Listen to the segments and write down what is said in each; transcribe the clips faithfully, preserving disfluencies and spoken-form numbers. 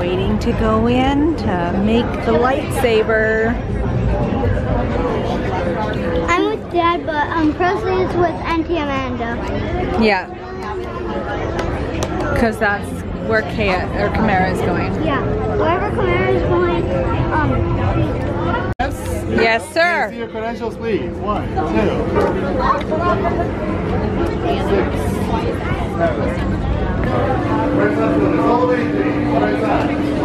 waiting to go in to make the lightsaber. I'm with Dad, but um, Presley is with Auntie Amanda. Yeah, because that's where Kaya or Kamara is going. Yeah, wherever Kamara is going. Um. Yes, sir. Can I see your credentials, please? One, two, six, seven. All the way through. All the way through.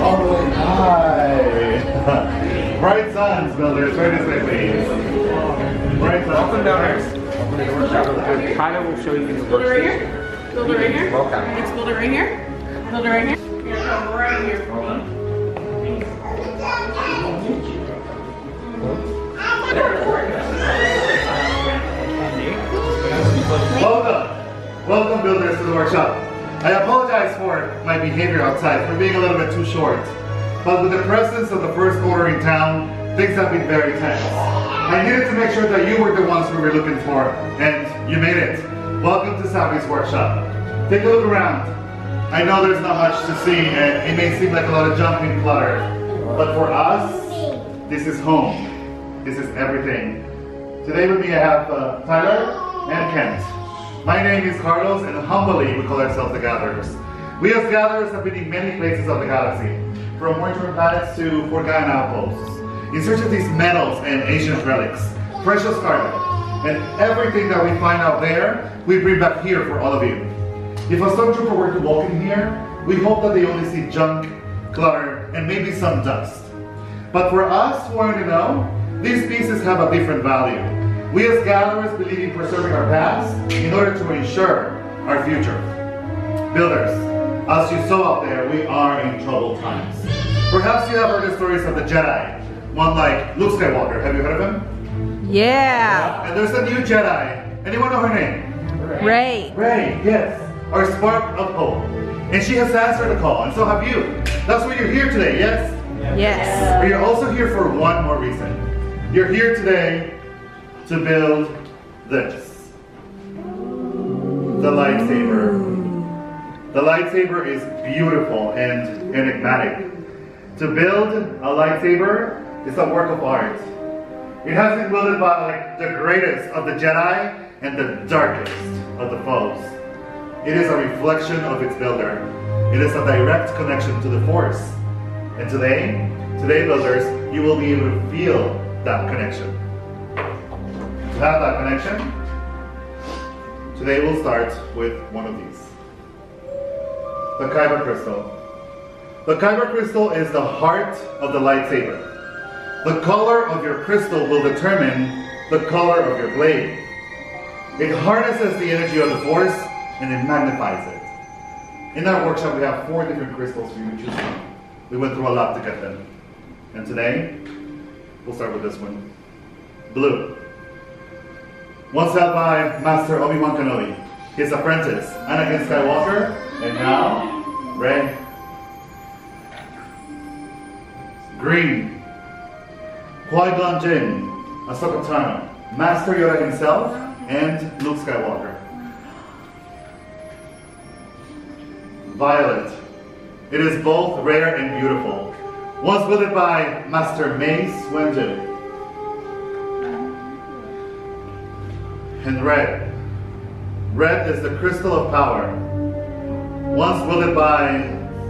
All the way. Hi. Bright sun, Smithers. Right this way, please. Bright sun. Welcome down here. Workshop. Tyler will show you the work. Build it right here. Build it right here. Welcome. Let's build it right here. Build it right here. You're gonna come right here for me. Welcome, welcome builders to the workshop. I apologize for my behavior outside, for being a little bit too short. But with the presence of the First Order in town, things have been very tense. I needed to make sure that you were the ones we were looking for, and you made it. Welcome to Savi's Workshop. Take a look around. I know there's not much to see, and it may seem like a lot of jumping clutter. But for us, this is home. This is everything. Today with me I have uh, Tyler and Kent. My name is Carlos, and humbly we call ourselves the Gatherers. We as Gatherers have been in many places of the galaxy, from winter planets to forgotten outposts, in search of these metals and ancient relics, precious cargo, and everything that we find out there, we bring back here for all of you. If a stormtrooper were to walk in here, we hope that they only see junk, clutter, and maybe some dust. But for us, who already know, these pieces have a different value. We as Gatherers believe in preserving our past in order to ensure our future. Builders, as you saw out there, we are in troubled times. Perhaps you have heard the stories of the Jedi. One like Luke Skywalker, have you heard of him? Yeah. Uh, and there's a new Jedi. Anyone know her name? Rey. Rey, yes. Our spark of hope. And she has answered the call, and so have you. That's why you're here today, yes? Yes. yes. But you're also here for one more reason. You're here today to build this, the lightsaber. The lightsaber is beautiful and enigmatic. To build a lightsaber is a work of art. It has been built by the greatest of the Jedi and the darkest of the foes. It is a reflection of its builder. It is a direct connection to the Force. And today, today builders, you will be able to feel that connection. To have that connection, today we'll start with one of these. The Kyber crystal. The Kyber crystal is the heart of the lightsaber. The color of your crystal will determine the color of your blade. It harnesses the energy of the Force and it magnifies it. In our workshop we have four different crystals for you to choose from. We went through a lot to get them. And today, we'll start with this one. Blue. Once held by Master Obi-Wan Kenobi, his apprentice, Anakin Skywalker, and now, Rey. Green. Qui-Gon Jinn, Ahsoka Tano, Master Yoda himself, and Luke Skywalker. Violet. It is both rare and beautiful. Once wielded by Master Mace Windu. And red. Red is the crystal of power. Once wielded by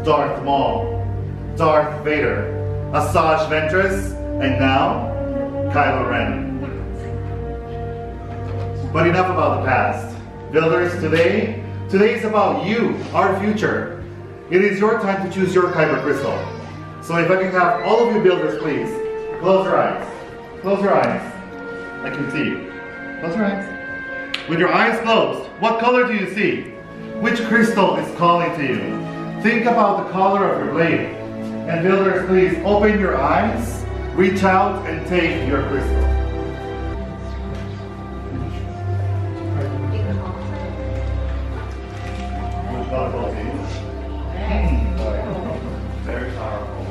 Darth Maul, Darth Vader, Asajj Ventress, and now Kylo Ren. But enough about the past. Builders, today, today is about you, our future. It is your time to choose your Kyber crystal. So if I can have all of you builders, please, close your eyes. Close your eyes. I can see you. Close your eyes. With your eyes closed, what color do you see? Which crystal is calling to you? Think about the color of your blade. And builders, please open your eyes, reach out, and take your crystal. Which color will it be? Very powerful.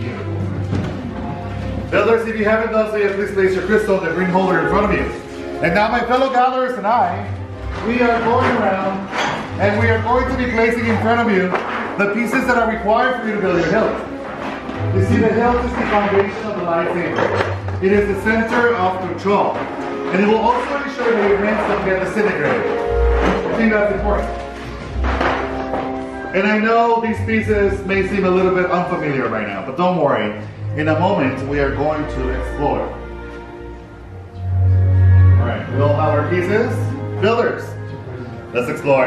Beautiful. Builders, if you haven't done so yet, please place your crystal in the green holder in front of you. And now my fellow gatherers and I we are going around and we are going to be placing in front of you the pieces that are required for you to build your hilt. You see, the hilt is the foundation of the lightsaber. It is the center of control. And it will also ensure that your hands don't get disintegrated. I think that's important. And I know these pieces may seem a little bit unfamiliar right now, but don't worry. In a moment, we are going to explore. Alright, we'll have our pieces. Builders, let's explore.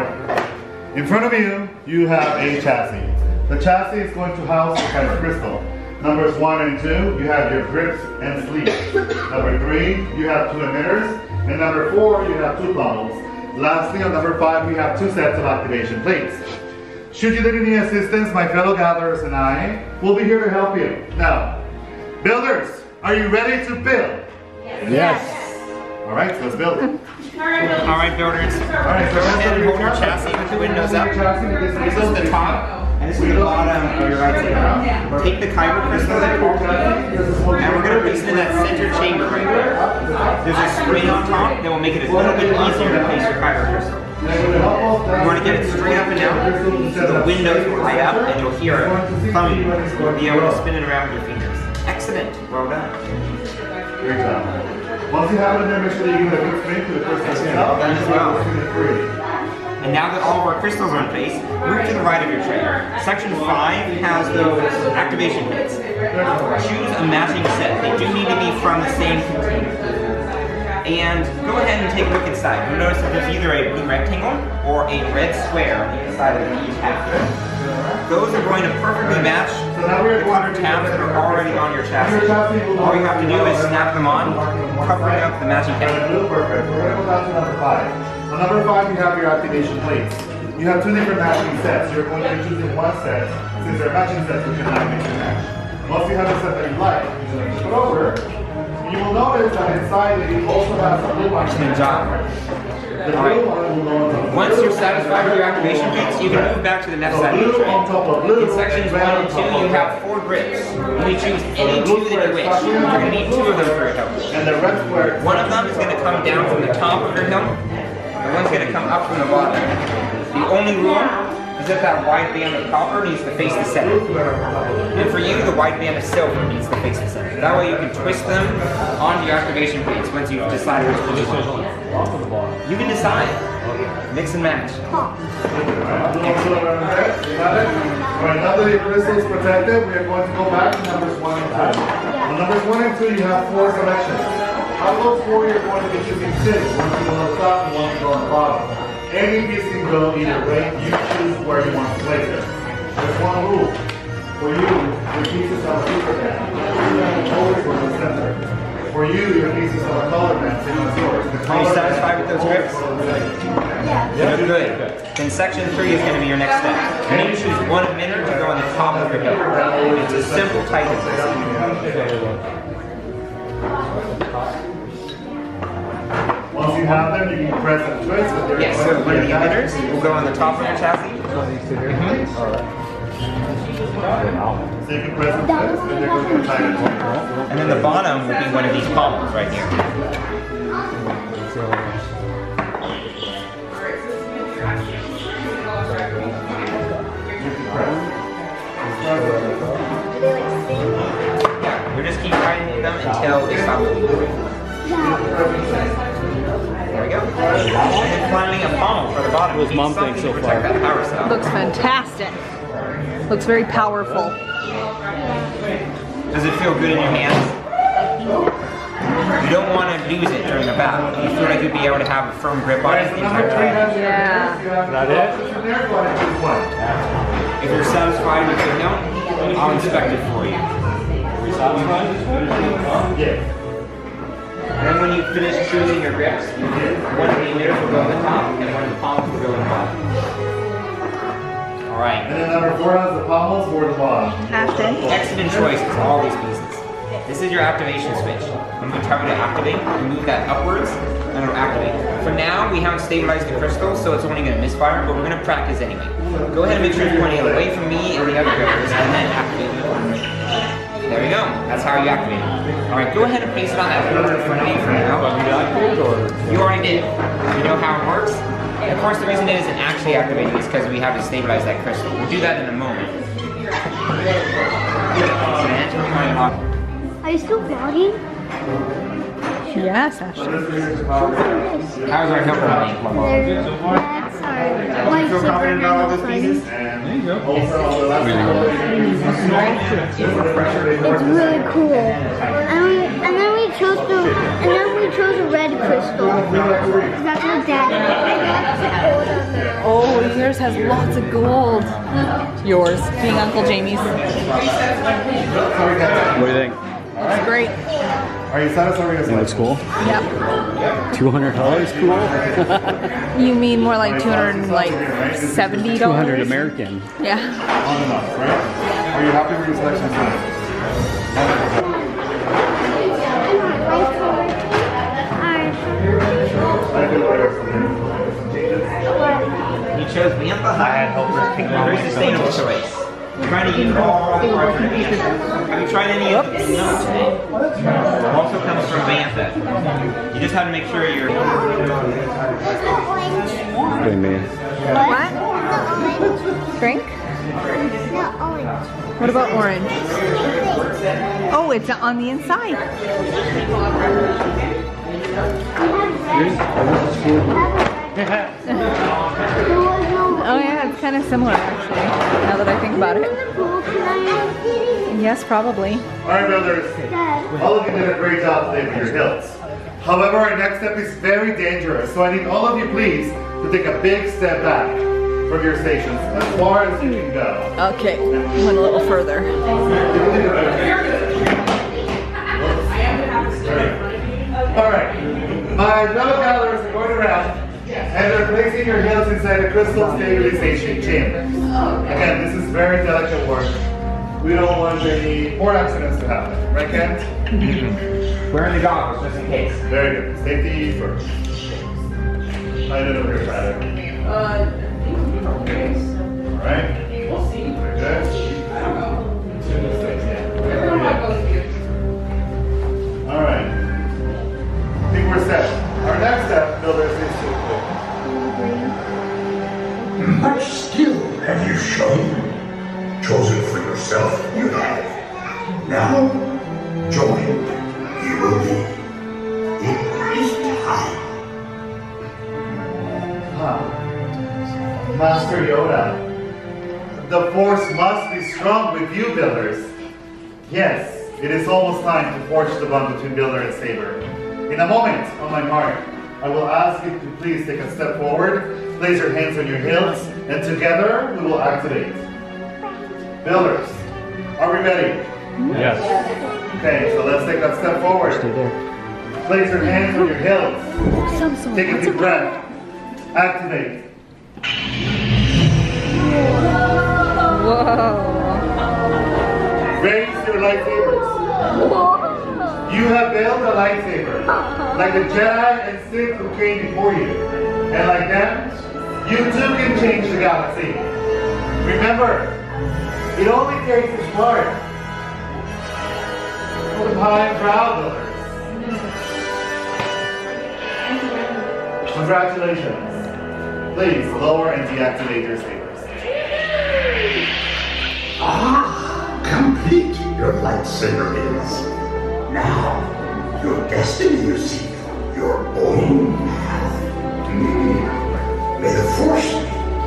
In front of you, you have a chassis. The chassis is going to house the Kyber crystal. Numbers one and two, you have your grips and sleeves. Number three, you have two emitters. And number four, you have two bottles. Lastly, on number five, we have two sets of activation plates. Should you need any assistance, my fellow gatherers and I will be here to help you. Now, builders, are you ready to build? Yes. yes. All right, so let's build. All right, builders. All right, so let's build your chassis with the windows up. This is the top. And this is the bottom of your right side. Take the Kyber crystal that you and we're going to place it in that center chamber right there. There's a screen on top that will make it a little bit easier to place your Kyber crystal. You want to get it straight up and down so the windows will light up and you'll hear it coming. You'll be able to spin it around with your fingers. Excellent. Well done. Great job. Once you have it in there, make sure that you give it a good spin to the crystal. Well done as well. And now that all of our crystals are in place, move to the right of your tray. Section five has those activation plates. Choose a matching set. They do need to be from the same container. And go ahead and take a look inside. You'll notice that there's either a blue rectangle or a red square on the inside of each half. Those are going to perfectly match the water tabs that are already on your chassis. All you have to do is snap them on, covering up the matching cabinet. Perfect. We're going to go down to number five. On number five, you have your activation plates. You have two different matching sets. You're going to be choosing one set, since they're matching sets, you cannot mix and match. Once you have a set that you like, you're going to put over. You will notice that inside you also have some blue ones. Right. Once you're satisfied with your activation plates, you can move back to the next side of the tray. In sections one and two, you have four grips. Only choose any two that you wish. You're going to need two of them for your helmet. One of them is going to come down from the top of your helmet. The one's going to come up from the bottom. The only rule is that that wide band of copper needs to face the center. And for you, the wide band of silver needs to face the center. That way you can twist them onto your activation plates once you've decided which one you want. You can decide. Mix and match. Now that your crystal is protected, we are going to go back to numbers one and two. On numbers one and two, you have four selections. Out of those four, you're going to be choosing six, one to go on the top and one to go on the bottom. Any piece can go either way, you choose where you want to place it. There's one rule. For you, your pieces are super band. Always go to the center. For you, your pieces are color band, same as yours. Are you satisfied with those grips? Yeah. They're good. Then section three is going to be your next step. You need to choose one minute to go on the top of your hill. It's a simple tightening system. Once you have them, you can press and twist. Yes, so one of the emitters will go on the top of your chassis. Mm-hmm. All right. So you can press and twist, and they're going to tie it on. And then the bottom will be one of these columns right here. Yeah, we just keep tightening them until they stop moving. There we go. And then finally a funnel for the bottom. It was mom thing so far. Looks fantastic. Looks very powerful. Does it feel good in your hands? You don't want to lose it during the battle. You feel like you'd be able to have a firm grip on it the entire time. Yeah. That it? If you're satisfied with your note, I'll inspect it for you. Are you satisfied? Yeah. And then when you finish choosing your grips, one of the emitters will go on the top and one of the pommels will go on the bottom. Alright. And then number four has the pommels or the bottom. Excellent choice for all these pieces. This is your activation switch. When we tell you to activate, you move that upwards and it'll activate. For now, we haven't stabilized the crystal, so it's only going to misfire, but we're going to practice anyway. Go ahead and make sure you're pointing away from me and the other grippers and then activate the one. There we go. That's how you activate it. Alright, go ahead and place it on that board in front of you for now. You already did. You know how it works? And of course the reason it isn't actually activating is because we haven't stabilized that crystal. We'll do that in a moment. Are you still vlogging? Yes, actually. How is our help running? Why is it pieces? There you go. It's really cool. And, we, and then we chose the and then we chose a red crystal. That's what Dad. Oh, yours has lots of gold. Yours, being Uncle Jamie's. What do you think? It's great. Are you satisfied with this? Cool. Yep. Two hundred dollars, cool. You mean more like two hundred, like seventy dollars? Two hundred American. Yeah. On and off, right? Are you happy with your selection? You chose Bantha. I had helpers pick a very sustainable choice. I'm trying to eat all the parts of Bantha. Have you tried any of it? No, today. It also comes from Bantha. You just have to make sure you're... What do you mean? What? Drink? Not orange. What about orange? Oh, it's on the inside. Oh yeah, it's kind of similar actually. Now that I think about it. Yes, probably. Alright brothers, all of you did a great job today with your hilts. However, our next step is very dangerous, so I need all of you please to take a big step back from your stations as far as you can go. Okay, went a little further. Alright, my fellow gatherers are going around. And they're placing your heels inside a crystal stabilization chamber. Again, this is very delicate work. We don't want any more accidents to happen, right, Kent? Mm-hmm. We're in the goggles just in case. Very good. Safety first. I don't know where you're at. Uh, okay. All right. We'll see. Very good. I don't know. All right. I think we're set. Our next step, builders, is to. Much skill have you shown, chosen for yourself you have. Now, joined, you will be in Christ's time. Huh. Master Yoda, the Force must be strong with you, builders. Yes, it is almost time to forge the bond between builder and saber. In a moment, on my mark, I will ask you to please take a step forward. Place your hands on your heels, and together we will activate. Builders, are we ready? Yes. Okay, so let's take that step forward. Place your hands on your heels. Take a deep breath. Activate. Whoa. Raise your lightsabers. You have built a lightsaber, like the Jedi and Sith who came before you. And like that, you too can change the galaxy. Remember, it only takes a spark. Hold high and proud, builders. Congratulations. Please lower and deactivate your sabers. Ah, complete your lightsaber is. Now, your destiny you seek, your own path. Mm-hmm. May the Force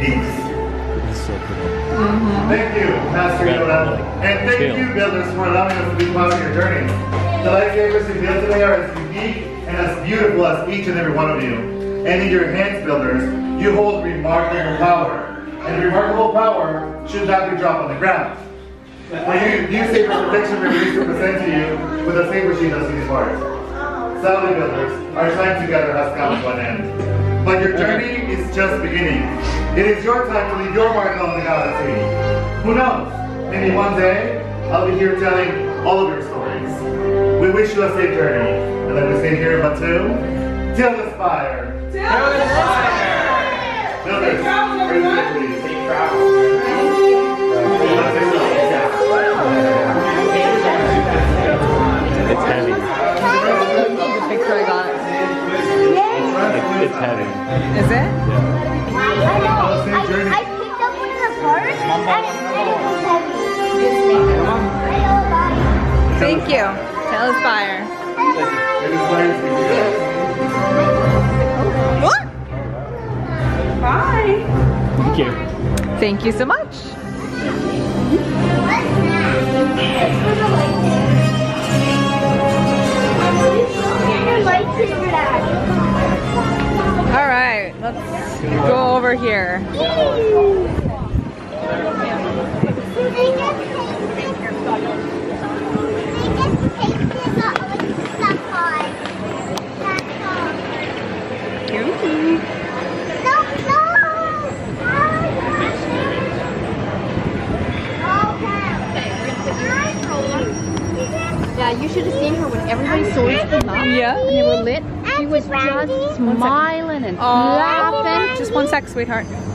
be with you. Thank you, Master Yoda. And thank you, builders, for allowing us to be part of your journey. The lightsabers you built today are as unique and as beautiful as each and every one of you. And in your hands, builders, you hold remarkable power. And remarkable power should not be dropped on the ground. When you use saber protection release to present to you with a saber she does these parts. Sadly, builders, our time together has come to an end. But your journey is just beginning. It is your time to leave your mark on the galaxy. Who knows? Maybe one day, I'll be here telling all of your stories. We wish you a safe journey. And let me stay here but two. Till the fire. Till the fire. Till the fire. Please. Safe travels. It's heavy. Big Craig on it. it's heavy. Is it? Yeah. I know. I, I picked up one in the park and it was heavy. Thank you. Tell us fire. What? Bye. Thank you. Thank you so much. All right, let's go over here. Yeah, you should have seen her when everybody saw them up. Yeah, and they were lit. She was just smiling and laughing. Just one sec, sweetheart.